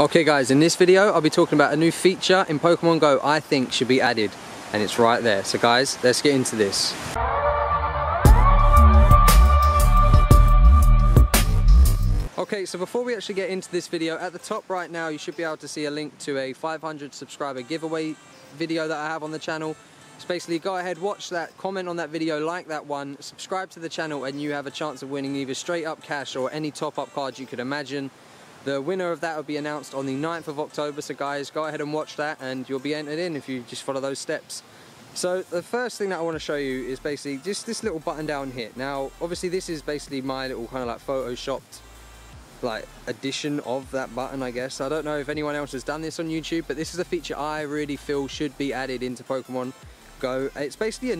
Okay guys, in this video I'll be talking about a new feature in Pokemon Go I think should be added, and it's right there. So guys, let's get into this. Okay, so before we actually get into this video, at the top right now you should be able to see a link to a 500 subscriber giveaway video that I have on the channel. So basically go ahead, watch that, comment on that video, like that one, subscribe to the channel, and you have a chance of winning either straight up cash or any top up cards you could imagine. The winner of that will be announced on the 9th of October, so guys, go ahead and watch that and you'll be entered in if you just follow those steps. So the first thing that I want to show you is basically just this little button down here. Now, obviously this is basically my little kind of like photoshopped like addition of that button, I guess. I don't know if anyone else has done this on YouTube, but this is a feature I really feel should be added into Pokemon Go. It's basically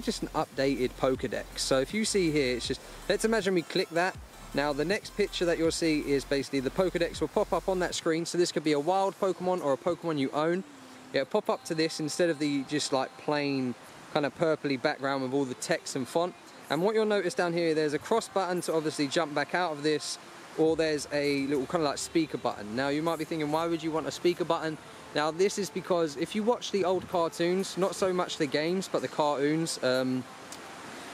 just an updated Pokedex. So if you see here, it's just, let's imagine we click that. Now the next picture that you'll see is basically the Pokedex will pop up on that screen. So this could be a wild Pokemon or a Pokemon you own. It'll pop up to this instead of the just like plain kind of purpley background with all the text and font. And what you'll notice down here, there's a cross button to obviously jump back out of this, or there's a little kind of like speaker button. Now you might be thinking, why would you want a speaker button? Now this is because if you watch the old cartoons, not so much the games, but the cartoons,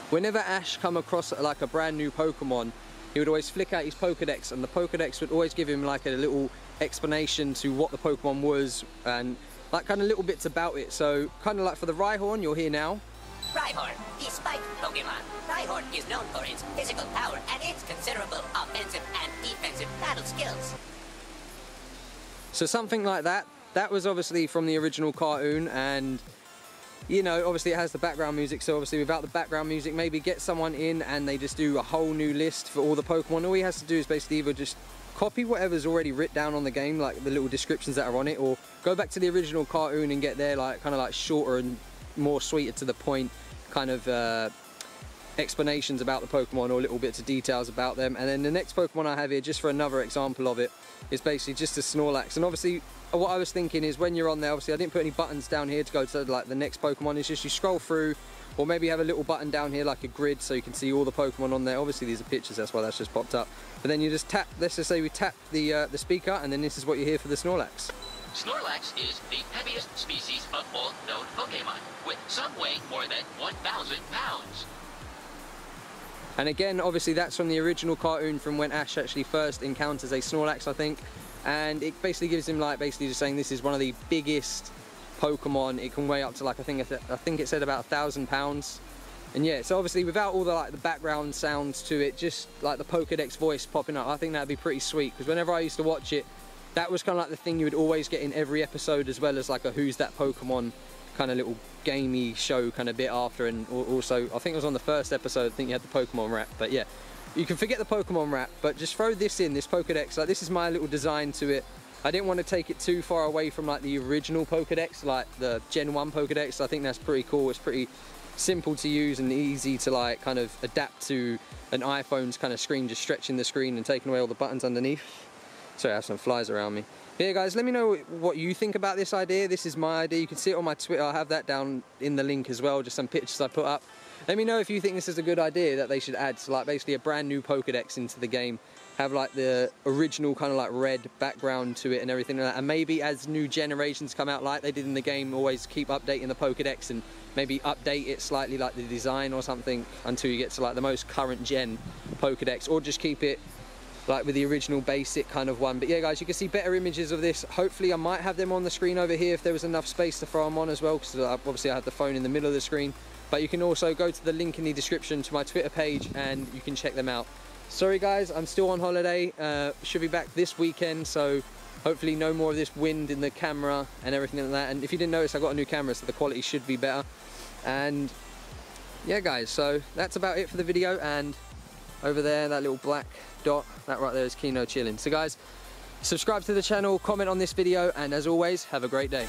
whenever Ash come across like a brand new Pokemon, he would always flick out his Pokedex, and the Pokedex would always give him like a little explanation to what the Pokemon was and like kind of little bits about it. So kind of like for the Rhyhorn, you're here now. Rhyhorn, the spike Pokemon. Rhyhorn is known for its physical power and its considerable offensive and defensive battle skills. So something like that. That was obviously from the original cartoon, and you know, obviously it has the background music, so obviously without the background music, maybe get someone in and they just do a whole new list for all the Pokemon. All he has to do is basically either just copy whatever's already written down on the game, like the little descriptions that are on it, or go back to the original cartoon and get their like kind of like shorter and more sweeter to the point kind of explanations about the Pokemon or little bits of details about them. And then the next Pokemon I have here, just for another example of it, is basically just a Snorlax. And obviously what I was thinking is when you're on there, obviously I didn't put any buttons down here to go to like the next Pokemon. It's just you scroll through, or maybe you have a little button down here like a grid so you can see all the Pokemon on there. Obviously these are pictures, that's why that's just popped up. But then you just tap, let's just say we tap the speaker, and then this is what you hear for the Snorlax. Snorlax is the heaviest species of all known Pokemon, with some weighing more than 1,000 pounds. And again, obviously that's from the original cartoon from when Ash actually first encounters a Snorlax, I think. And it basically gives him like basically just saying this is one of the biggest Pokemon. It can weigh up to like, I think it said about 1,000 pounds. And yeah, so obviously without all the like the background sounds to it, just like the Pokedex voice popping up, I think that'd be pretty sweet, because whenever I used to watch it, that was kind of like the thing you would always get in every episode, as well as like a Who's That Pokemon kind of little gamey show kind of bit after. And also I think it was on the first episode, I think you had the Pokemon rap. But yeah, you can forget the Pokemon rap, but just throw this in, this Pokedex. Like this is my little design to it. I didn't want to take it too far away from like the original Pokedex, like the Gen 1 Pokedex. I think that's pretty cool. It's pretty simple to use and easy to like kind of adapt to an iPhone's kind of screen, just stretching the screen and taking away all the buttons underneath. Sorry, I have some flies around me. Yeah guys, let me know what you think about this idea. This is my idea. You can see it on my Twitter. I'll have that down in the link as well, just some pictures I put up. Let me know if you think this is a good idea that they should add, so like basically a brand new Pokedex into the game. Have like the original kind of like red background to it and everything like that. And maybe as new generations come out like they did in the game, always keep updating the Pokedex and maybe update it slightly like the design or something until you get to like the most current gen Pokedex, or just keep it like with the original basic kind of one. But yeah guys, you can see better images of this. Hopefully I might have them on the screen over here if there was enough space to throw them on as well, because obviously I had the phone in the middle of the screen. But you can also go to the link in the description to my Twitter page and you can check them out. Sorry guys, I'm still on holiday. Should be back this weekend, so hopefully no more of this wind in the camera and everything like that. And if you didn't notice, I got a new camera, so the quality should be better. And yeah guys, so that's about it for the video. And over there, that little black dot, that right there is Kino chilling. So guys, subscribe to the channel, comment on this video, and as always, have a great day.